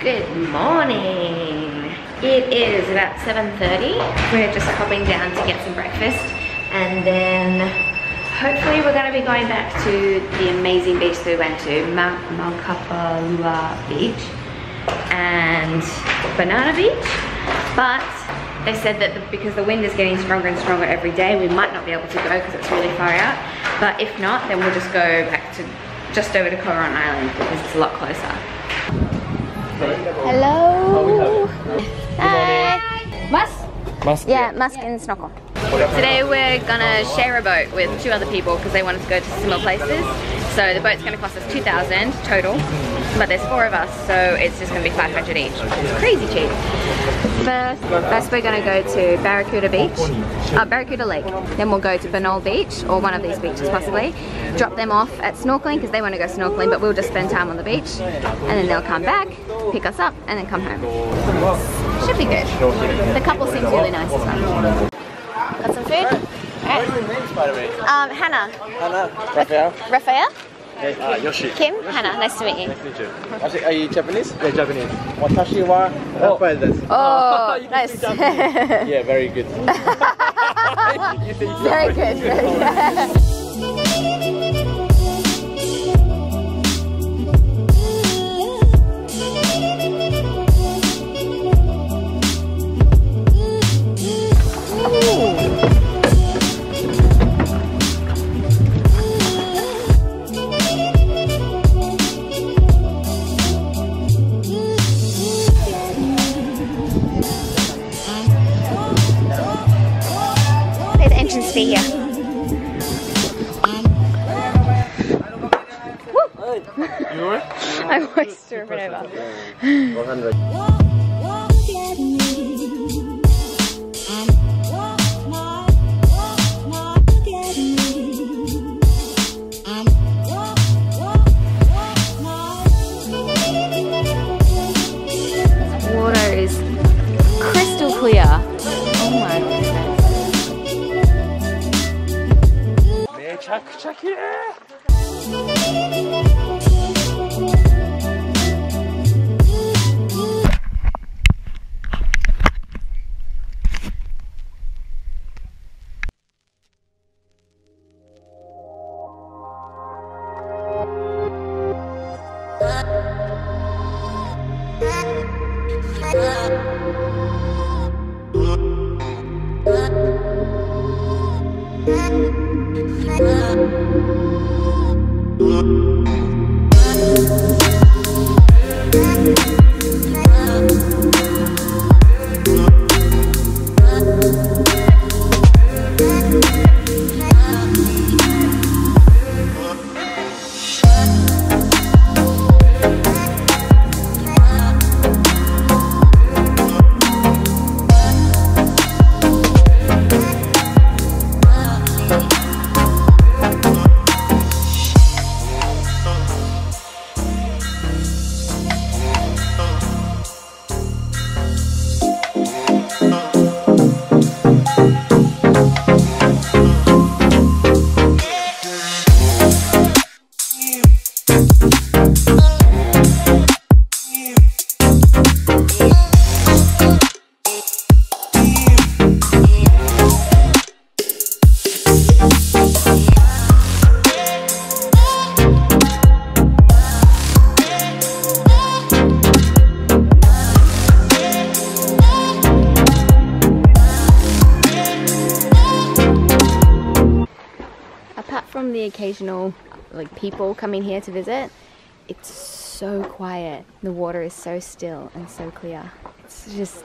Good morning. It is about 7:30. We're just popping down to get some breakfast, and then hopefully we're going to be going back to the amazing beach that we went to, Mount Malkapalua Beach and Banana Beach. But they said that because the wind is getting stronger and stronger every day, we might not be able to go because it's really far out. But if not, then we'll just go back to just over to Coron Island because it's a lot closer. Hello. Hi. Musk? Yeah, Musk and Snorkel. Today we're gonna share a boat with two other people because they wanted to go to similar places. So the boat's gonna cost us 2,000 total, but there's four of us, so it's just gonna be 500 each. It's crazy cheap. First we're gonna go to Barracuda Beach, Barracuda Lake. Then we'll go to Benol Beach, or one of these beaches possibly. Drop them off at snorkeling, because they wanna go snorkeling, but we'll just spend time on the beach. And then they'll come back, pick us up, and then come home. Should be good. The couple seems really nice as well. Got some food? Alright. What do you mean, Spider-Man? Hannah. Raphael? Hey, Yoshi. Kim? Hannah, nice to meet you. Nice to meet you. Actually, are you Japanese? Yeah, Japanese. Watashi wa Raphael. Oh, nice. Yeah, very good. Very good, very good. Here. I was turning over. Water is crystal clear. Oh my goodness. Check here! The occasional people coming here to visit, it's so quiet. The water is so still and so clear. It's just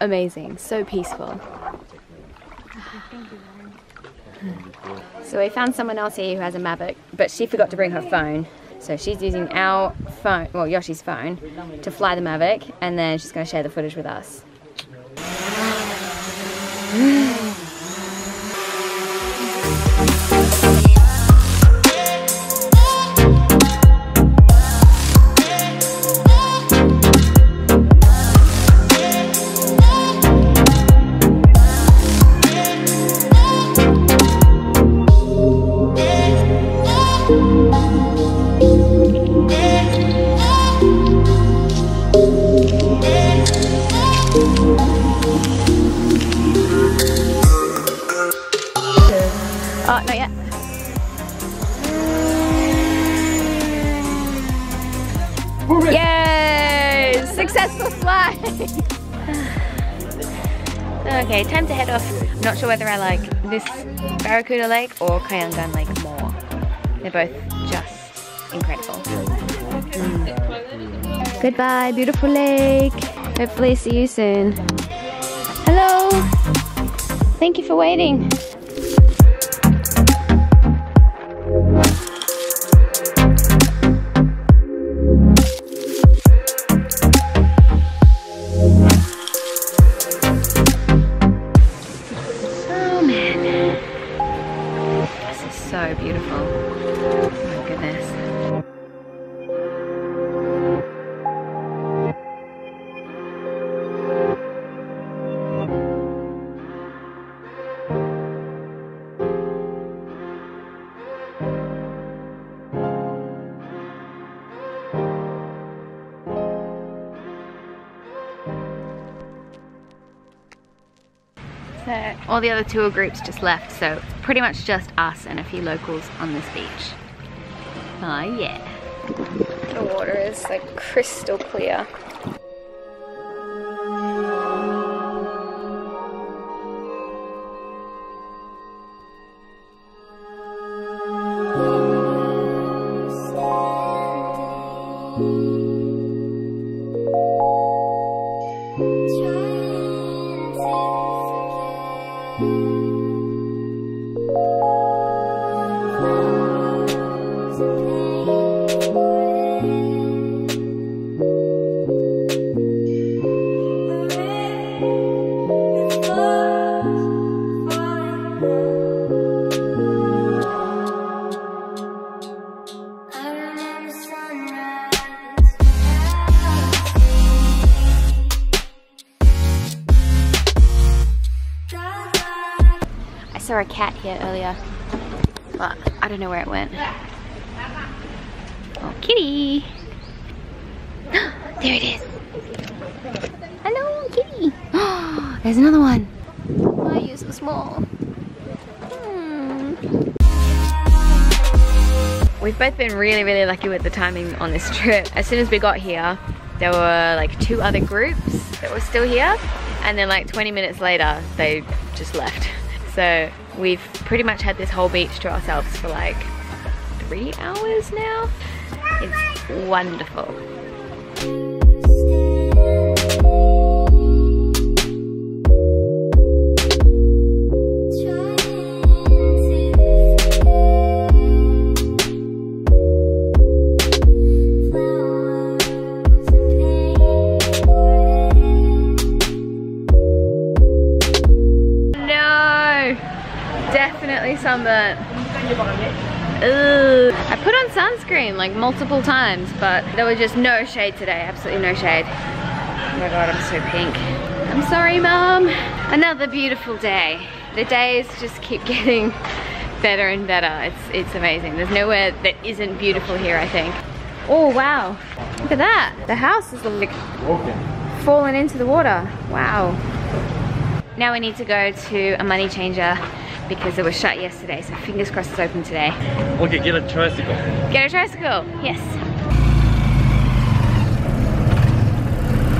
amazing, so peaceful. So we found someone else here who has a Mavic, but she forgot to bring her phone, so she's using our phone, well, Yoshi's phone, to fly the Mavic, and then she's going to share the footage with us. successful slide. Okay, time to head off. I'm not sure whether I like this Barracuda Lake or Kayangan Lake more. They're both just incredible. Goodbye, beautiful lake. Hopefully see you soon. Hello. Thank you for waiting. So all the other tour groups just left, so pretty much just us and a few locals on this beach. Oh yeah. The water is like crystal clear. I saw a cat here earlier, but I don't know where it went. Oh, kitty! There it is! Hello, kitty! There's another one! Why are you so small? We've both been really lucky with the timing on this trip. As soon as we got here, there were like 2 other groups that were still here, and then like 20 minutes later, they just left. So we've pretty much had this whole beach to ourselves for like 3 hours now. It's wonderful. Sunburn. Ugh. I put on sunscreen like multiple times, but there was just no shade today, absolutely no shade. Oh my god, I'm so pink. I'm sorry, Mum. Another beautiful day. The days just keep getting better and better. It's amazing. There's nowhere that isn't beautiful here, I think. Oh wow, look at that. The house is like fallen into the water. Wow. Now we need to go to a money changer because it was shut yesterday, so fingers crossed it's open today. Okay, get a tricycle. Get a tricycle, yes.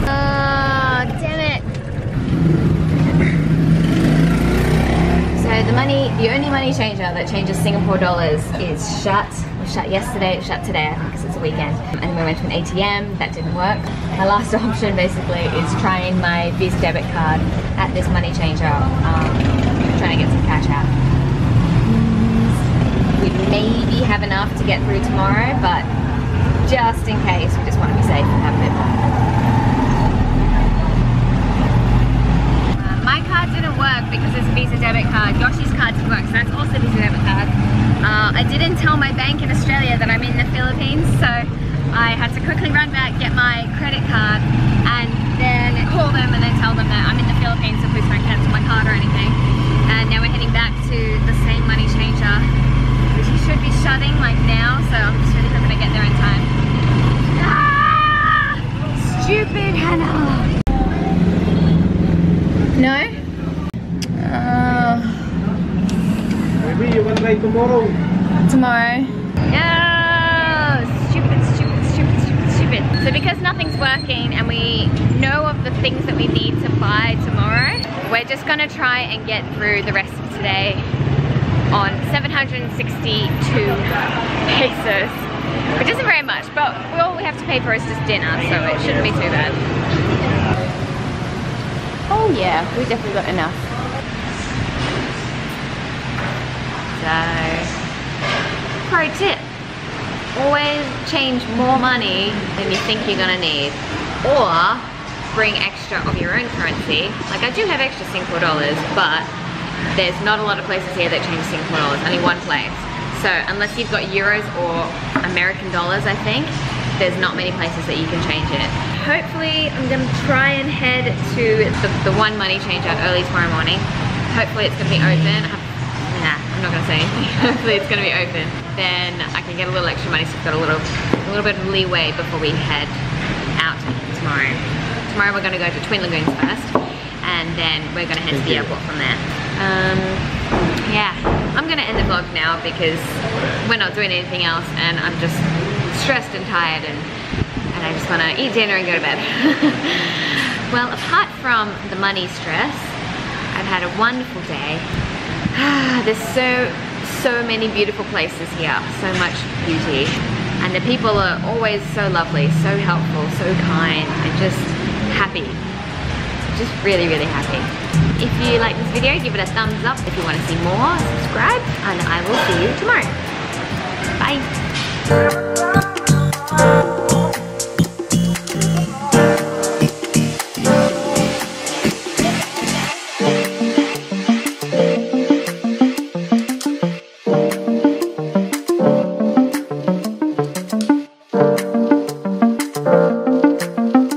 Oh, damn it. So the only money changer that changes Singapore dollars is shut. It was shut yesterday, it was shut today, I think, because it's a weekend. And we went to an ATM, that didn't work. My last option basically is trying my Visa debit card at this money changer. Trying to get some cash out. We maybe have enough to get through tomorrow, but just in case, we just want to be safe and have a bit more. My card didn't work because it's a Visa debit card. Yoshi's card didn't work, so that's also a Visa debit card. I didn't tell my bank in Australia that I'm in the Philippines, so I had to quickly run back, get my credit card, and then call them and then tell them that I'm in the Philippines, so please don't cancel my card or anything. And now we're heading back to the same money changer, which he should be shutting like now, so I'm just really hoping I get there in time. Ah! Stupid Hannah! No? Maybe you want to play tomorrow. Tomorrow. No! Stupid. So because nothing everything's working and we know of the things that we need to buy tomorrow, we're just gonna try and get through the rest of today on 762 pesos, which isn't very much, but all we have to pay for is just dinner, so it shouldn't be too bad. Oh yeah, we definitely got enough. So, pro tip, always change more money than you think you're gonna need, or bring extra of your own currency. Like I do have extra $5, but there's not a lot of places here that change $5, only one place. So unless you've got euros or American dollars, I think, there's not many places that you can change it. Hopefully, I'm gonna try and head to the one money change out early tomorrow morning. Hopefully it's gonna be open. I'm not gonna say anything. Hopefully it's gonna be open. Then I can get a little extra money, so I've got a little bit of leeway before we head out tomorrow. Tomorrow we're gonna go to Twin Lagoons first, and then we're gonna head to the airport from there. Yeah, I'm gonna end the vlog now because we're not doing anything else, and I'm just stressed and tired, and I just wanna eat dinner and go to bed. Well, apart from the money stress, I've had a wonderful day. There's so many beautiful places here, so much beauty, and the people are always so lovely, so helpful, so kind, and just happy, just really, really happy. If you like this video, give it a thumbs up. If you want to see more, subscribe, and I will see you tomorrow. Bye.